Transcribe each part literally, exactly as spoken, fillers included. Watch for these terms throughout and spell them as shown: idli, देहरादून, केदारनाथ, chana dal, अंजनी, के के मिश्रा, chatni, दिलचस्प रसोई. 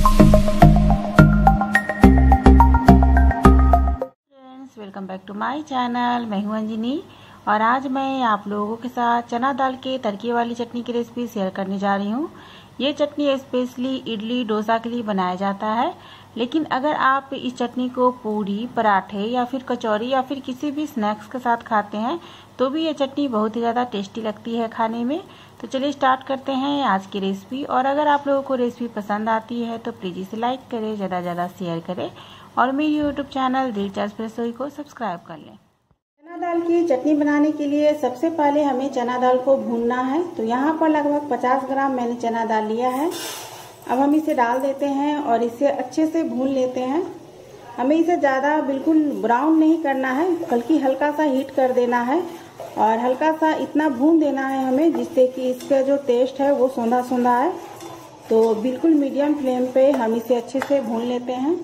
Friends, welcome back to my channel. मैं हूं अंजनी और आज मैं आप लोगों के साथ चना दाल के तड़के वाली चटनी की रेसिपी शेयर करने जा रही हूं। ये चटनी स्पेशली इडली डोसा के लिए बनाया जाता है, लेकिन अगर आप इस चटनी को पूरी, पराठे या फिर कचौरी या फिर किसी भी स्नैक्स के साथ खाते हैं तो भी ये चटनी बहुत ही ज़्यादा टेस्टी लगती है खाने में। तो चलिए स्टार्ट करते हैं आज की रेसिपी। और अगर आप लोगों को रेसिपी पसंद आती है तो प्लीज़ इसे लाइक करें, ज़्यादा से ज़्यादा शेयर करें और मेरी यूट्यूब चैनल दिलचस्प रसोई को सब्सक्राइब कर लें। चना दाल की चटनी बनाने के लिए सबसे पहले हमें चना दाल को भूनना है। तो यहाँ पर लगभग पचास ग्राम मैंने चना दाल लिया है। अब हम इसे डाल देते हैं और इसे अच्छे से भून लेते हैं। हमें इसे ज़्यादा बिल्कुल ब्राउन नहीं करना है, बल्कि हल्का सा हीट कर देना है और हल्का सा इतना भून देना है हमें, जिससे कि इसका जो टेस्ट है वो सोंधा सोंधा है। तो बिल्कुल मीडियम फ्लेम पे हम इसे अच्छे से भून लेते हैं।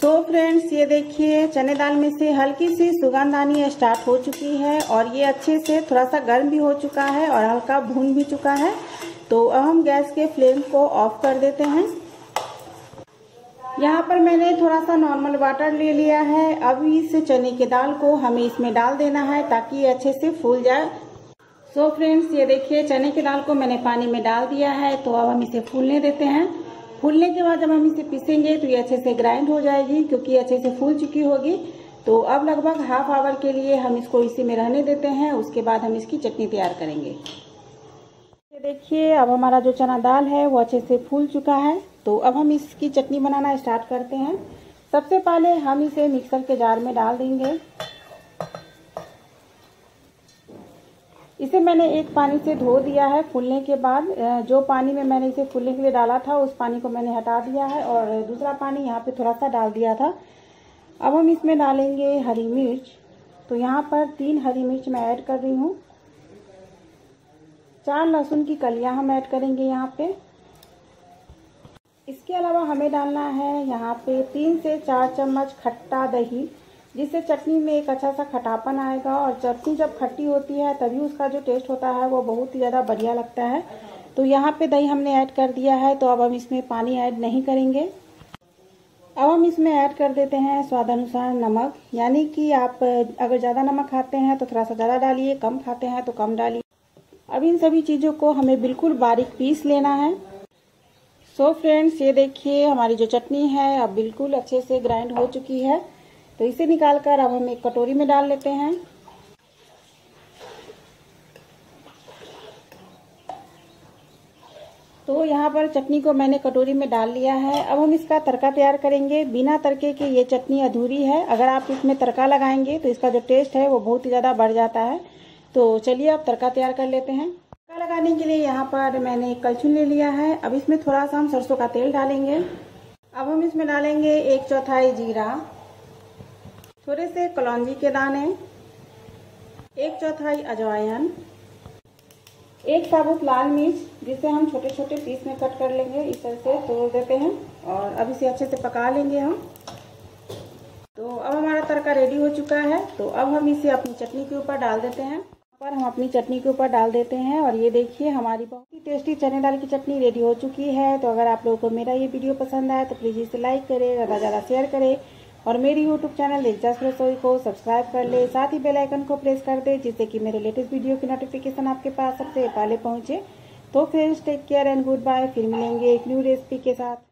सो फ्रेंड्स, ये देखिए चने दाल में से हल्की सी सुगंध आनी स्टार्ट हो चुकी है और ये अच्छे से थोड़ा सा गर्म भी हो चुका है और हल्का भून भी चुका है। तो अब हम गैस के फ्लेम को ऑफ कर देते हैं। यहाँ पर मैंने थोड़ा सा नॉर्मल वाटर ले लिया है। अब इस चने के दाल को हमें इसमें डाल देना है ताकि ये अच्छे से फूल जाए। सो फ्रेंड्स, ये देखिए चने के दाल को मैंने पानी में डाल दिया है। तो अब हम इसे फूलने देते हैं। फूलने के बाद जब हम इसे पीसेंगे तो ये अच्छे से ग्राइंड हो जाएगी, क्योंकि अच्छे से फूल चुकी होगी। तो अब लगभग हाफ आवर के लिए हम इसको इसी में रहने देते हैं। उसके बाद हम इसकी चटनी तैयार करेंगे। देखिए अब हमारा जो चना दाल है वो अच्छे से फूल चुका है। तो अब हम इसकी चटनी बनाना स्टार्ट करते हैं। सबसे पहले हम इसे मिक्सर के जार में डाल देंगे। इसे मैंने एक पानी से धो दिया है। फूलने के बाद जो पानी में मैंने इसे फूलने के लिए डाला था उस पानी को मैंने हटा दिया है और दूसरा पानी यहाँ पे थोड़ा सा डाल दिया था। अब हम इसमें डालेंगे हरी मिर्च। तो यहाँ पर तीन हरी मिर्च मैं ऐड कर रही हूँ। चार लहसुन की कलियां हम ऐड करेंगे यहाँ पे। इसके अलावा हमें डालना है यहाँ पे तीन से चार चम्मच खट्टा दही, जिससे चटनी में एक अच्छा सा खट्टापन आएगा। और चटनी जब खट्टी होती है तभी उसका जो टेस्ट होता है वो बहुत ही ज़्यादा बढ़िया लगता है। तो यहाँ पे दही हमने ऐड कर दिया है। तो अब हम इसमें पानी ऐड नहीं करेंगे। अब हम इसमें ऐड कर देते हैं स्वाद अनुसार नमक, यानी कि आप अगर ज़्यादा नमक खाते हैं तो थोड़ा सा ज़्यादा डालिए, कम खाते हैं तो कम डालिए। अब इन सभी चीज़ों को हमें बिल्कुल बारीक पीस लेना है। सो फ्रेंड्स, ये देखिए हमारी जो चटनी है अब बिल्कुल अच्छे से ग्राइंड हो चुकी है। तो इसे निकालकर अब हम एक कटोरी में डाल लेते हैं। तो यहाँ पर चटनी को मैंने कटोरी में डाल लिया है। अब हम इसका तड़का तैयार करेंगे। बिना तड़के के ये चटनी अधूरी है। अगर आप इसमें तड़का लगाएंगे तो इसका जो टेस्ट है वो बहुत ही ज़्यादा बढ़ जाता है। तो चलिए अब तड़का तैयार कर लेते हैं। तड़का लगाने के लिए यहाँ पर मैंने एक कलछुल ले लिया है। अब इसमें थोड़ा सा हम सरसों का तेल डालेंगे। अब हम इसमें डालेंगे एक चौथाई जीरा, थोड़े से कलौंजी के दाने, एक चौथाई अजवाइन, एक साबुत लाल मिर्च, जिसे हम छोटे छोटे पीस में कट कर लेंगे। इस तरह से तोड़ देते हैं और अब इसे अच्छे से पका लेंगे हम। तो अब हमारा तड़का रेडी हो चुका है। तो अब हम इसे अपनी चटनी के ऊपर डाल देते हैं पर हम अपनी चटनी के ऊपर डाल देते हैं। और ये देखिए हमारी बहुत ही टेस्टी चने दाल की चटनी रेडी हो चुकी है। तो अगर आप लोगों को मेरा ये वीडियो पसंद आए तो प्लीज़ इसे लाइक करें, ज़्यादा से ज़्यादा शेयर करें और मेरी यूट्यूब चैनल दिलचस्प रसोई को सब्सक्राइब कर लें। साथ ही बेल आइकन को प्रेस कर दें, जिससे कि मेरे लेटेस्ट वीडियो की नोटिफिकेशन आपके पास सबसे पहले पहुँचे। तो friends, take care and good bye. फिर मिलेंगे एक न्यू रेसिपी के साथ।